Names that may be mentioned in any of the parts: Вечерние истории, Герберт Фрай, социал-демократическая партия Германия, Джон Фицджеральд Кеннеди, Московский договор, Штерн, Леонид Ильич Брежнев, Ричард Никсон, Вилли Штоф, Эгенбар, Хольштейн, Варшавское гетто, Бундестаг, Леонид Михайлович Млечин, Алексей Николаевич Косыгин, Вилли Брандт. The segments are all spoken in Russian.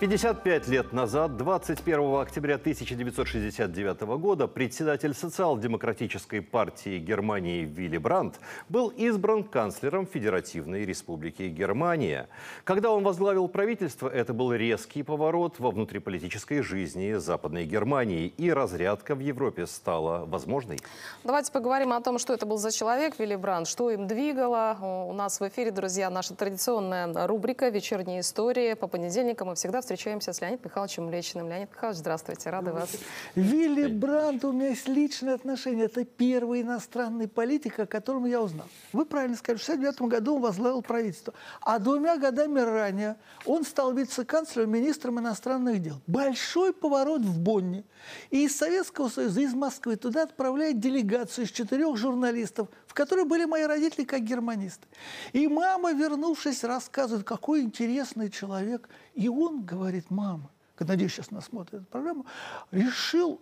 55 лет назад, 21 октября 1969 года, председатель социал-демократической партии Германии Вилли Брандт был избран канцлером Федеративной Республики Германия. Когда он возглавил правительство, это был резкий поворот во внутриполитической жизни Западной Германии, и разрядка в Европе стала возможной. Давайте поговорим о том, что это был за человек Вилли Брандт, что им двигало. У нас в эфире, друзья, наша традиционная рубрика «Вечерние истории». По понедельникам мы всегда встречаемся с Леонидом Михайловичем Млечиным. Леонид Михайлович, здравствуйте, рады вас. Вилли Брандт, у меня есть личное отношение. Это первый иностранный политик, о котором я узнал. Вы правильно сказали, в 1969 году он возглавил правительство. А 2 годами ранее он стал вице-канцлером, министром иностранных дел. Большой поворот в Бонне. И из Советского Союза, из Москвы туда отправляет делегацию из 4 журналистов, в которой были мои родители как германисты. И мама, вернувшись, рассказывает, какой интересный человек. И он говорит: мама, надеюсь, сейчас нас смотрит эту программу, решил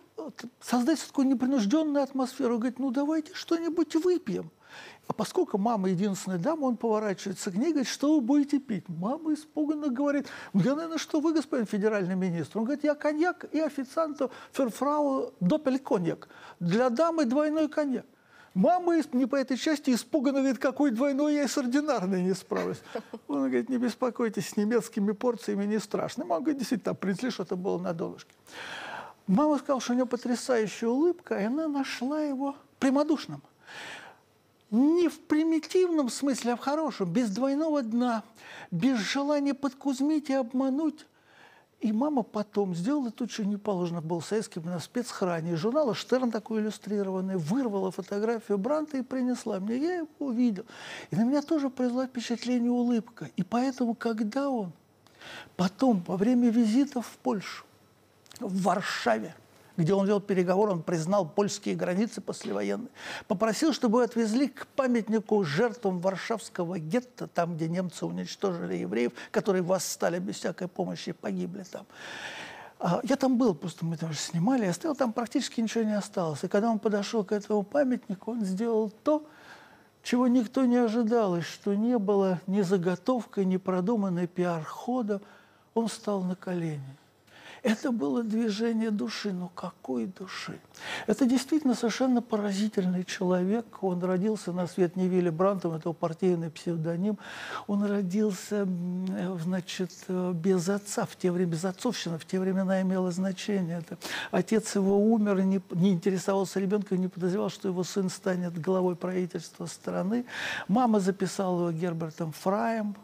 создать такую непринужденную атмосферу. Говорит: ну давайте что-нибудь выпьем. А поскольку мама единственная дама, он поворачивается к ней и говорит: что вы будете пить? Мама испуганно говорит: да, наверное, что вы, господин федеральный министр? Он говорит: я коньяк и официанту ферфрау доппельконьяк. Для дамы двойной коньяк. Мама не по этой части испуганно говорит: какой двойной, я и с ординарной не справлюсь. Он говорит: не беспокойтесь, с немецкими порциями не страшно. Мама говорит: действительно, принесли, что-то было на донышке. Мама сказала, что у нее потрясающая улыбка, и она нашла его прямодушным. Не в примитивном смысле, а в хорошем, без двойного дна, без желания подкузмить и обмануть. И мама потом сделала то, что не положено было советским, на спецхране. Из журнала «Штерн», такой иллюстрированный, вырвала фотографию Брандта и принесла мне. Я его увидел. И на меня тоже произвела впечатление улыбка. И поэтому, когда он потом, во время визитов в Польшу, в Варшаве, где он вел переговоры, он признал польские границы послевоенные, попросил, чтобы его отвезли к памятнику жертвам Варшавского гетто, там, где немцы уничтожили евреев, которые восстали без всякой помощи и погибли там. Я там был, просто мы там же снимали, я стоял, там практически ничего не осталось. И когда он подошел к этому памятнику, он сделал то, чего никто не ожидал, что не было ни заготовкой, ни продуманной пиар-хода. Он встал на колени. Это было движение души, но какой души? Это действительно совершенно поразительный человек. Он родился на свет не Вилли Брандтом, это его партийный псевдоним. Он родился, значит, без отца, в те времена, без отцовщины, в те времена имело значение. Это отец его умер, не интересовался ребенком, не подозревал, что его сын станет главой правительства страны. Мама записала его Гербертом Фраем.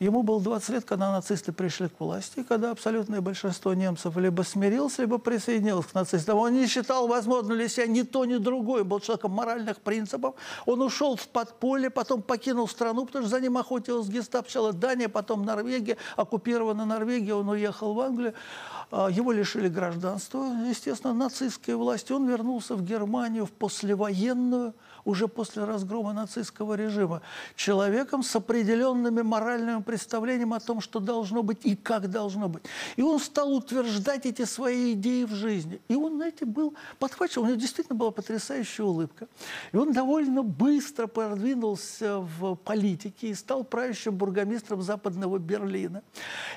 Ему было 20 лет, когда нацисты пришли к власти, когда абсолютное большинство немцев либо смирилось, либо присоединилось к нацистам. Он не считал, возможно ли себя ни то, ни другое. Он был человеком моральных принципов. Он ушел в подполье, потом покинул страну, потому что за ним охотилась гестапо. Сначала Дания, потом Норвегия. Оккупирована Норвегия, он уехал в Англию. Его лишили гражданства, естественно, нацистской власти. Он вернулся в Германию, в послевоенную, уже после разгрома нацистского режима, человеком с определенными моральными представлениями о том, что должно быть и как должно быть. И он стал утверждать эти свои идеи в жизни. И он, знаете, был подхвачен, у него действительно была потрясающая улыбка. И он довольно быстро продвинулся в политике и стал правящим бургомистром Западного Берлина.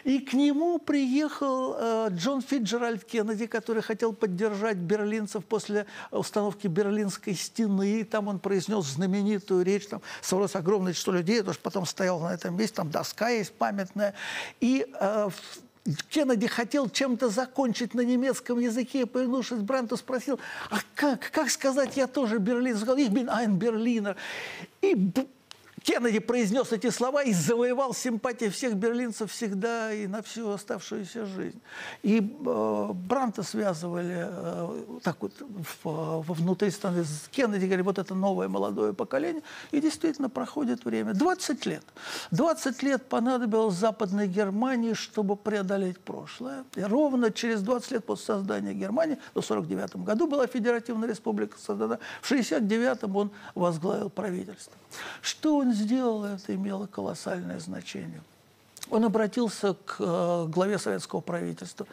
И к нему приехал Джон Фицджеральд Кеннеди, который хотел поддержать берлинцев после установки Берлинской стены. И там он произнес знаменитую речь, там собралось огромное число людей, потому что потом стоял на этом месте, там доска есть памятная. И Кеннеди хотел чем-то закончить на немецком языке, и, повернувшись к Брандту, спросил: а как сказать, я тоже берлинец? Он сказал: ich bin ein Berliner. И Кеннеди произнес эти слова и завоевал симпатии всех берлинцев всегда и на всю оставшуюся жизнь. И Брандта связывали так вот внутри страны с Кеннеди, говорили: вот это новое молодое поколение. И действительно проходит время. 20 лет. 20 лет понадобилось Западной Германии, чтобы преодолеть прошлое. И ровно через 20 лет после создания Германии, в 1949 году была Федеративная Республика создана, в 1969 он возглавил правительство. Что он сделал, это имело колоссальное значение. Он обратился к главе советского правительства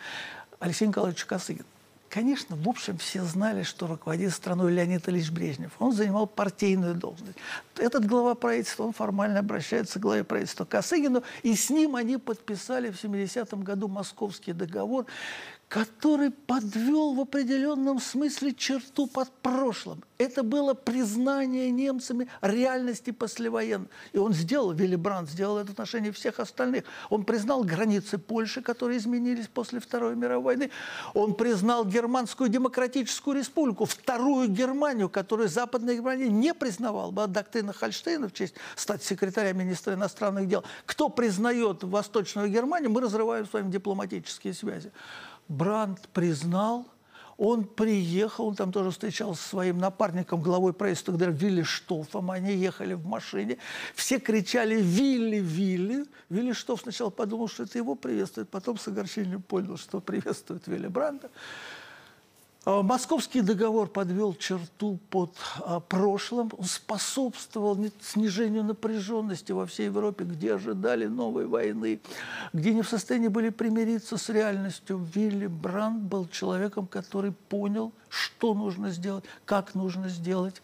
Алексею Николаевичу Косыгину. Конечно, в общем, все знали, что руководит страной Леонид Ильич Брежнев. Он занимал партийную должность. Этот глава правительства, он формально обращается к главе правительства Косыгину, и с ним они подписали в 70-м году Московский договор, который подвел в определенном смысле черту под прошлым. Это было признание немцами реальности послевоенной. И он сделал, Вилли Брандт сделал это в отношении всех остальных. Он признал границы Польши, которые изменились после Второй мировой войны. Он признал Германскую демократическую республику, вторую Германию, которую Западная Германия не признавала. Была доктрина Хольштейна в честь стать секретаря министра иностранных дел. Кто признает Восточную Германию, мы разрываем с вами дипломатические связи. Брандт признал, он приехал, он там тоже встречался со своим напарником, главой правительства Вилли Штофом, они ехали в машине, все кричали «Вилли, Вилли!». Вилли Штоф сначала подумал, что это его приветствует, потом с огорчением понял, что приветствует Вилли Брандта. Московский договор подвел черту под прошлым, он способствовал снижению напряженности во всей Европе, где ожидали новой войны, где не в состоянии были примириться с реальностью. Вилли Брандт был человеком, который понял, что нужно сделать, как нужно сделать.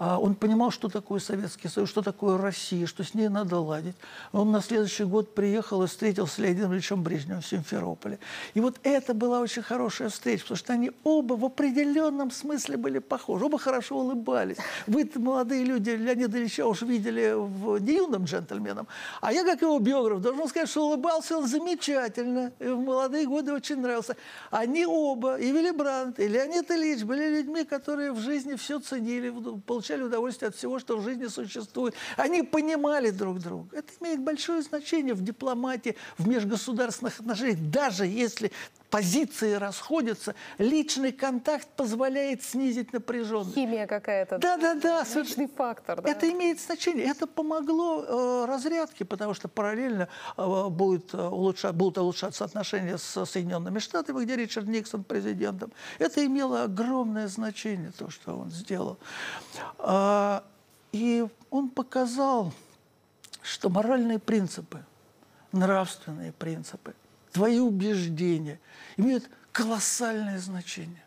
Он понимал, что такое Советский Союз, что такое Россия, что с ней надо ладить. Он на следующий год приехал и встретился с Леонидом Ильичем Брежневым в Симферополе. И вот это была очень хорошая встреча, потому что они оба в определенном смысле были похожи, оба хорошо улыбались. Вы, молодые люди, Леонида Ильича уж видели в не юным джентльменом, а я, как его биограф, должен сказать, что улыбался он замечательно, и в молодые годы очень нравился. Они оба, и Вилли Брандт, и Леонид Ильич, были людьми, которые в жизни все ценили, получали удовольствие от всего, что в жизни существует. Они понимали друг друга. Это имеет большое значение в дипломатии, в межгосударственных отношениях, даже если позиции расходятся, личный контакт позволяет снизить напряженность. Химия какая-то. Да-да-да. Личный фактор. Да? Это имеет значение. Это помогло разрядке, потому что параллельно будут улучшаться отношения с Соединенными Штатами, где Ричард Никсон президентом. Это имело огромное значение, то, что он сделал. И он показал, что моральные принципы, нравственные принципы, твои убеждения имеют колоссальное значение,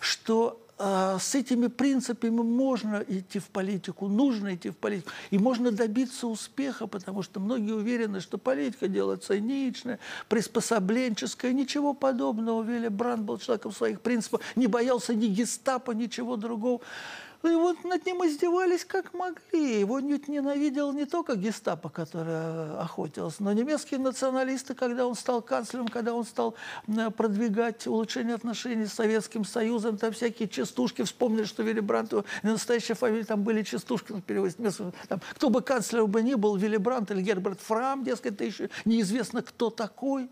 что с этими принципами можно идти в политику, нужно идти в политику, и можно добиться успеха, потому что многие уверены, что политика – дело циничное, приспособленческое, ничего подобного. Вилли Брандт был человеком своих принципов, не боялся ни гестапо, ничего другого. И вот над ним издевались как могли. Его ненавидел не только гестапо, которое охотилось, но немецкие националисты, когда он стал канцлером, когда он стал продвигать улучшение отношений с Советским Союзом, там всякие частушки. Вспомнили, что Вилли Брандт, настоящая фамилия, там были частушки, там, кто бы канцлером бы ни был, Вилли Брандт или Герберт Фрай, дескать, это еще неизвестно, кто такой.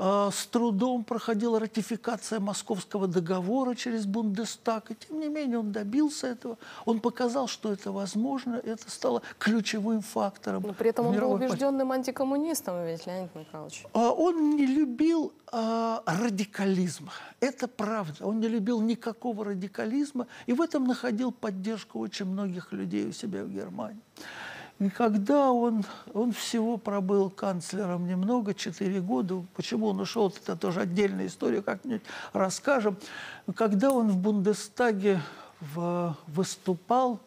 С трудом проходила ратификация Московского договора через Бундестаг. И тем не менее он добился этого. Он показал, что это возможно. Это стало ключевым фактором. Но при этом он был убежденным антикоммунистом, ведь, Леонид Михайлович. Он не любил радикализм. Это правда. Он не любил никакого радикализма. И в этом находил поддержку очень многих людей у себя в Германии. И когда он всего пробыл канцлером немного, 4 года, почему он ушел, это тоже отдельная история, как-нибудь расскажем. Когда он в Бундестаге выступал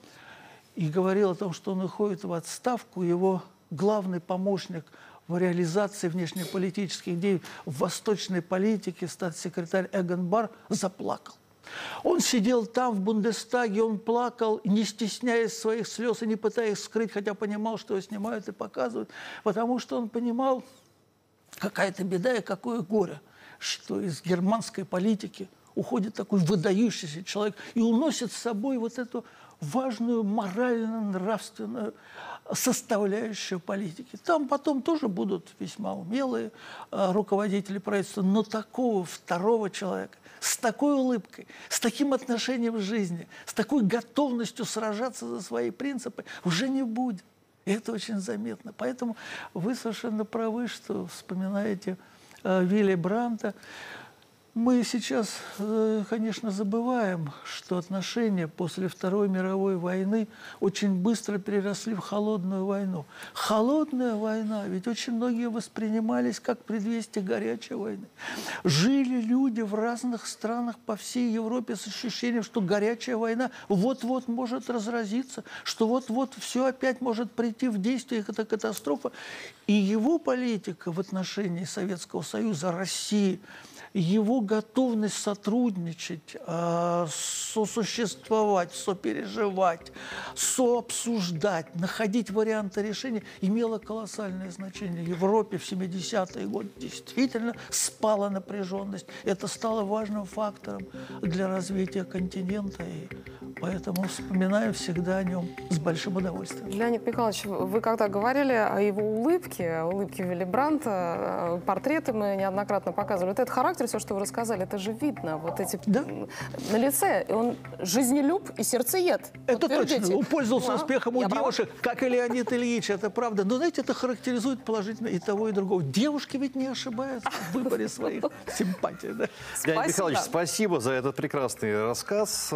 и говорил о том, что он уходит в отставку, его главный помощник в реализации внешнеполитических идей в восточной политике, статс-секретарь Эгенбар, заплакал. Он сидел там, в Бундестаге, он плакал, не стесняясь своих слез и не пытаясь скрыть, хотя понимал, что его снимают и показывают, потому что он понимал, какая-то беда и какое горе, что из германской политики уходит такой выдающийся человек и уносит с собой вот эту важную морально-нравственную составляющую политики. Там потом тоже будут весьма умелые руководители правительства, но такого второго человека, с такой улыбкой, с таким отношением к жизни, с такой готовностью сражаться за свои принципы уже не будет. И это очень заметно. Поэтому вы совершенно правы, что вспоминаете Вилли Брандта. Мы сейчас, конечно, забываем, что отношения после Второй мировой войны очень быстро переросли в холодную войну. Холодная война, ведь очень многие воспринимались как предвестие горячей войны. Жили люди в разных странах по всей Европе с ощущением, что горячая война вот-вот может разразиться, что вот-вот все опять может прийти в действие, эта катастрофа. И его политика в отношении Советского Союза, России, его готовность сотрудничать, сосуществовать, сопереживать, сообсуждать, находить варианты решения имела колоссальное значение. В Европе в 70-е годы действительно спала напряженность. Это стало важным фактором для развития континента, и поэтому вспоминаю всегда о нем с большим удовольствием. Леонид Михайлович, вы когда говорили о его улыбке, улыбке Вилли Брандта, портреты мы неоднократно показывали, вот этот характер, все, что вы рассказали, это же видно. Вот эти на лице. Он жизнелюб и сердцеед. Это точно. Он пользовался успехом у девушек, как и Леонид Ильич. Это правда. Но, знаете, это характеризует положительно и того, и другого. Девушки ведь не ошибаются в выборе своих симпатий. Да? Леонид Михайлович, спасибо за этот прекрасный рассказ.